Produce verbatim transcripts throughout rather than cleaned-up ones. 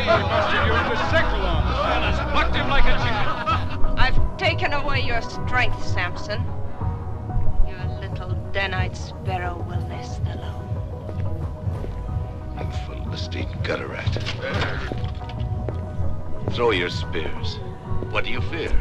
he busted you into Seculum and has bucked him like a chicken. I've taken away your strength, Samson. Your little Denite sparrow will nest alone. I'm for Philistine gutter rat. Throw your spears. What do you fear?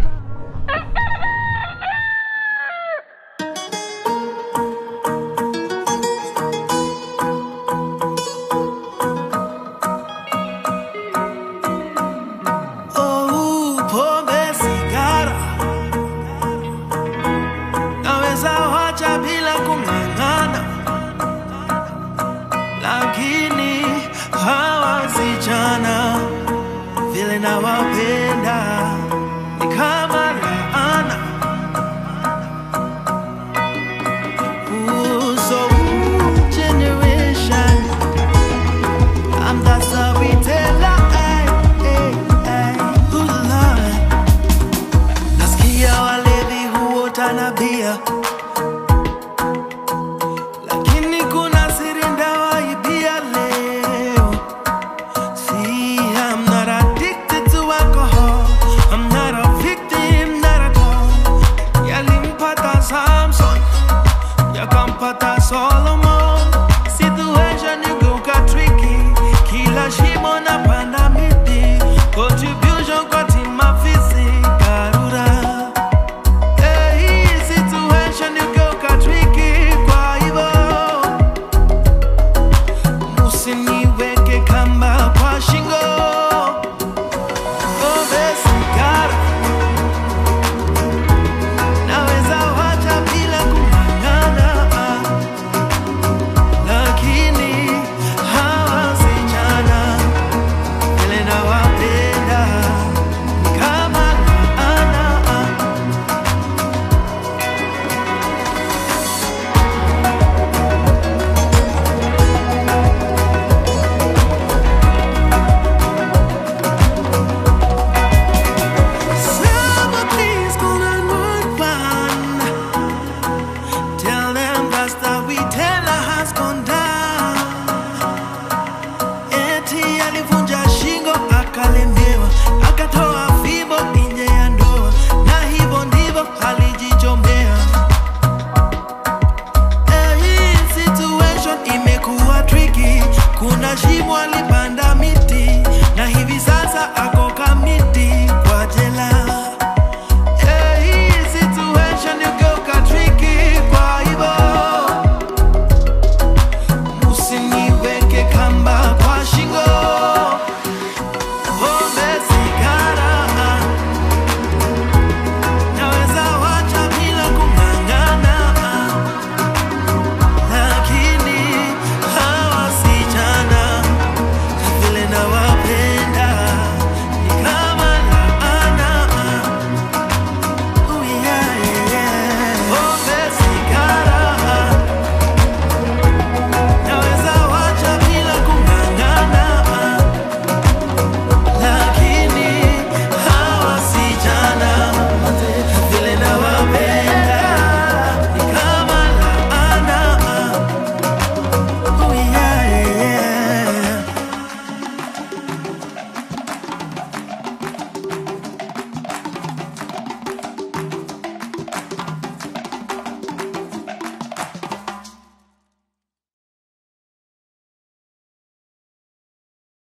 Chiwali Banda.